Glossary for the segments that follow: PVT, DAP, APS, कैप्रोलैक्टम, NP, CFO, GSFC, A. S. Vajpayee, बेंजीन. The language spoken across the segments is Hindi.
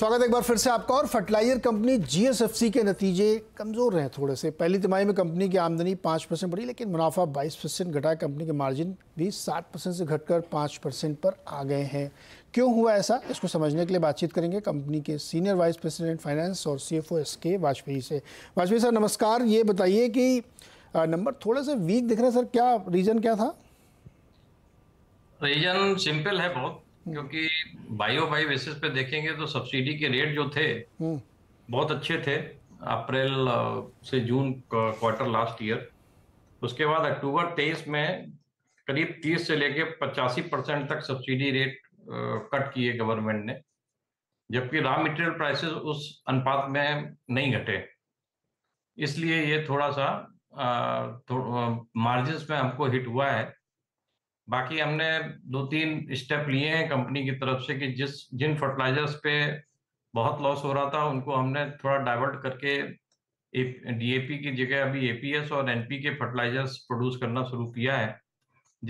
स्वागत है एक बार फिर से आपका। और फर्टिलाइजर कंपनी जीएसएफसी के नतीजे कमज़ोर रहे थोड़े से। पहली तिमाही में कंपनी की आमदनी 5% बढ़ी, लेकिन मुनाफा 22% घटा। कंपनी के मार्जिन भी 7% से घटकर 5% पर आ गए हैं। क्यों हुआ ऐसा, इसको समझने के लिए बातचीत करेंगे कंपनी के सीनियर वाइस प्रेसिडेंट फाइनेंस और CFO SK वाजपेयी से। वाजपेयी सर नमस्कार, ये बताइए कि नंबर थोड़े से वीक दिख रहे सर, क्या रीज़न क्या था? रीजन सिंपल है बहुत, क्योंकि बाई बेसिस पे देखेंगे तो सब्सिडी के रेट जो थे बहुत अच्छे थे अप्रैल से जून क्वार्टर लास्ट ईयर। उसके बाद अक्टूबर 23 में करीब 30 से लेके 85% तक सब्सिडी रेट कट किए गवर्नमेंट ने, जबकि रॉ मटेरियल प्राइसेस उस अनुपात में नहीं घटे। इसलिए ये थोड़ा सा मार्जिन में हमको हिट हुआ है। बाकी हमने 2-3 स्टेप लिए हैं कंपनी की तरफ से कि जिन फर्टिलाइजर्स पे बहुत लॉस हो रहा था उनको हमने थोड़ा डाइवर्ट करके DAP की जगह अभी APS और NP के फर्टिलाइजर्स प्रोड्यूस करना शुरू किया है,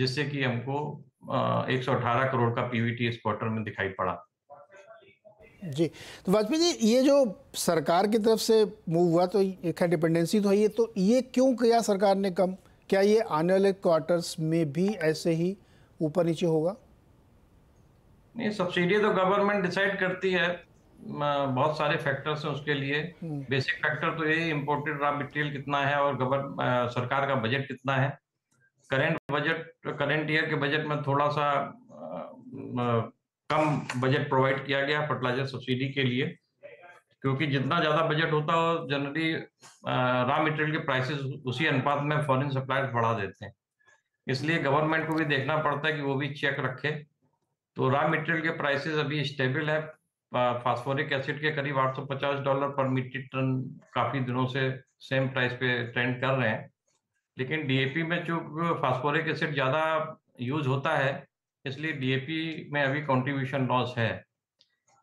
जिससे कि हमको 118 करोड़ का PVT इस क्वार्टर में दिखाई पड़ा। जी तो वाजपेयी जी, ये जो सरकार की तरफ से मूव हुआ तो एक डिपेंडेंसी तो है, ये तो ये क्यों किया सरकार ने कम? क्या ये आने वाले क्वार्टर्स में भी ऐसे ही ऊपर नीचे होगा? नहीं, सब्सिडी तो गवर्नमेंट डिसाइड करती है, बहुत सारे फैक्टर्स हैं उसके लिए। बेसिक फैक्टर तो यही इंपोर्टेड रॉ मटेरियल कितना है और सरकार का बजट कितना है। करंट ईयर के बजट में थोड़ा सा कम बजट प्रोवाइड किया गया फर्टिलाइजर सब्सिडी के लिए, क्योंकि जितना ज्यादा बजट होता है जनरली रॉ मटेरियल के प्राइसेस उसी अनुपात में फॉरेन सप्लायर्स बढ़ा देते हैं। इसलिए गवर्नमेंट को भी देखना पड़ता है कि वो भी चेक रखे। तो रॉ मटेरियल के प्राइसेस अभी स्टेबल है, फास्फोरिक एसिड के करीब $850 पर मीट्रिक टन काफी दिनों से सेम प्राइस पे ट्रेंड कर रहे हैं। लेकिन DAP में चूंकि फास्फोरिक एसिड ज्यादा यूज होता है, इसलिए DAP में अभी कॉन्ट्रीब्यूशन लॉस है।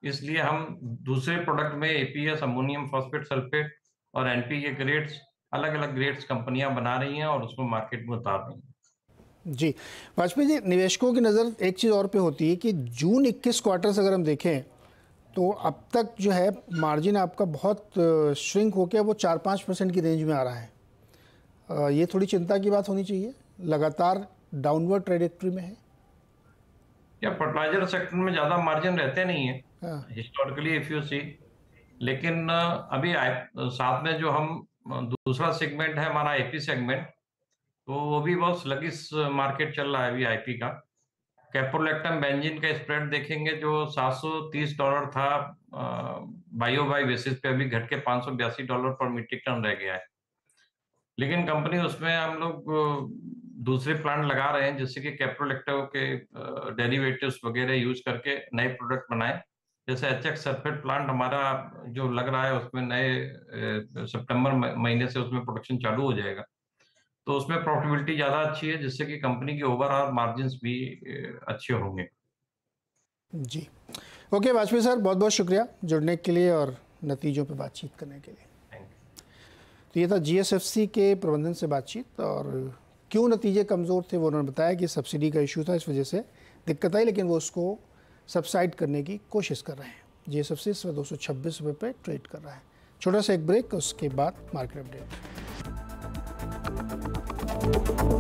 इसलिए हम दूसरे प्रोडक्ट में APS अमोनियम फॉस्फेट सल्फेट और NP के ग्रेड्स, अलग अलग ग्रेड्स कंपनियां बना रही हैं और उसको मार्केट में उतार रही हैं। जी वाजपेयी जी, निवेशकों की नज़र एक चीज़ और पे होती है कि जून 21 क्वार्टर से अगर हम देखें तो अब तक जो है मार्जिन आपका बहुत श्रिंक होकर वो 4-5% की रेंज में आ रहा है। ये थोड़ी चिंता की बात होनी चाहिए, लगातार डाउनवर्ड ट्रेजेक्टरी में है। या फर्टिलाइजर सेक्टर में ज़्यादा मार्जिन रहते नहीं है हिस्टोरिकली इफ यू सी, लेकिन अभी साथ में जो हम दूसरा सेगमेंट है हमारा IP सेगमेंट, तो वो भी बहुत स्लगिस मार्केट चल रहा है अभी IP का। कैप्रोलैक्टम बेंजीन का स्प्रेड देखेंगे जो $730 था बाई बेसिस पे, अभी घट के $582 पर मीट्रिक टन रह गया है। लेकिन कंपनी उसमें हम लोग दूसरे प्लांट लगा रहे हैं, जैसे कि कैप्रोलैक्टम के डेरिवेटिव्स वगैरह यूज करके नए प्रोडक्ट बनाए। जैसे HX सल्फेट प्लांट हमारा जो लग रहा है उसमें नए सितंबर महीने से उसमें प्रोडक्शन चालू हो जाएगा, तो उसमें प्रॉफिटेबिलिटी ज़्यादा अच्छी है, जिससे कि कंपनी के ओवरऑल मार्जिन्स भी अच्छे होंगे। जी ओके वाजपेयी सर, बहुत बहुत शुक्रिया जुड़ने के लिए और नतीजों पर बातचीत करने के लिए। तो ये था GSFC के प्रबंधन से बातचीत, और क्यों नतीजे कमज़ोर थे वो उन्होंने बताया कि सब्सिडी का इशू था, इस वजह से दिक्कत आई, लेकिन वो उसको सब्साइड करने की कोशिश कर रहे हैं। GSFC इस वक्त ₹226 पे ट्रेड कर रहा है। छोटा सा एक ब्रेक, उसके बाद मार्केट अपडेट।